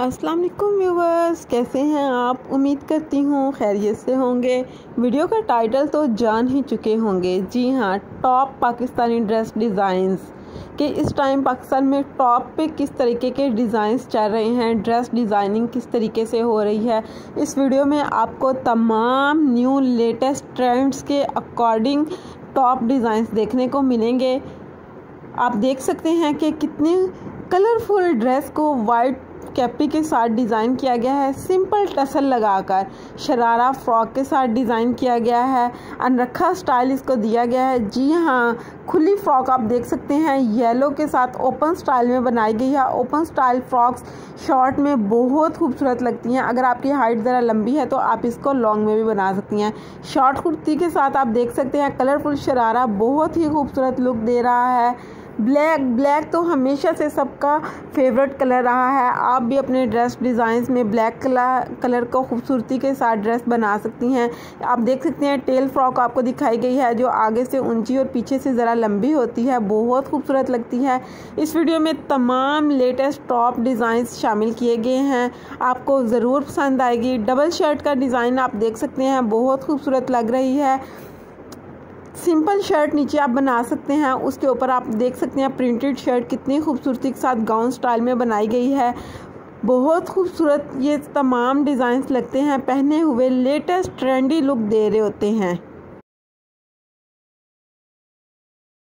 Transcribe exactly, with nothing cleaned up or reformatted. अस्सलाम वालेकुम व्यूवर्स, कैसे हैं आप। उम्मीद करती हूँ खैरियत से होंगे। वीडियो का टाइटल तो जान ही चुके होंगे। जी हाँ, टॉप पाकिस्तानी ड्रेस डिज़ाइंस कि इस टाइम पाकिस्तान में टॉप पे किस तरीके के डिज़ाइंस चल रहे हैं, ड्रेस डिज़ाइनिंग किस तरीके से हो रही है। इस वीडियो में आपको तमाम न्यू लेटेस्ट ट्रेंड्स के अकॉर्डिंग टॉप डिज़ाइंस देखने को मिलेंगे। आप देख सकते हैं कि कितने कलरफुल ड्रेस को वाइट कैप्री के साथ डिज़ाइन किया गया है, सिंपल टसल लगाकर शरारा फ्रॉक के साथ डिज़ाइन किया गया है, अनरखा स्टाइल इसको दिया गया है। जी हाँ, खुली फ्रॉक आप देख सकते हैं येलो के साथ ओपन स्टाइल में बनाई गई है। ओपन स्टाइल फ्रॉक्स शॉर्ट में बहुत खूबसूरत लगती हैं। अगर आपकी हाइट ज़रा लंबी है तो आप इसको लॉन्ग में भी बना सकती हैं। शॉर्ट कुर्ती के साथ आप देख सकते हैं कलरफुल शरारा बहुत ही खूबसूरत लुक दे रहा है। ब्लैक ब्लैक तो हमेशा से सबका फेवरेट कलर रहा है। आप भी अपने ड्रेस डिज़ाइंस में ब्लैक कलर कलर को खूबसूरती के साथ ड्रेस बना सकती हैं। आप देख सकते हैं टेल फ्रॉक आपको दिखाई गई है जो आगे से ऊंची और पीछे से ज़रा लंबी होती है, बहुत खूबसूरत लगती है। इस वीडियो में तमाम लेटेस्ट टॉप डिज़ाइंस शामिल किए गए हैं, आपको ज़रूर पसंद आएगी। डबल शर्ट का डिज़ाइन आप देख सकते हैं बहुत खूबसूरत लग रही है। सिंपल शर्ट नीचे आप बना सकते हैं, उसके ऊपर आप देख सकते हैं प्रिंटेड शर्ट कितनी खूबसूरती के साथ गाउन स्टाइल में बनाई गई है। बहुत खूबसूरत ये तमाम डिज़ाइंस लगते हैं, पहने हुए लेटेस्ट ट्रेंडी लुक दे रहे होते हैं।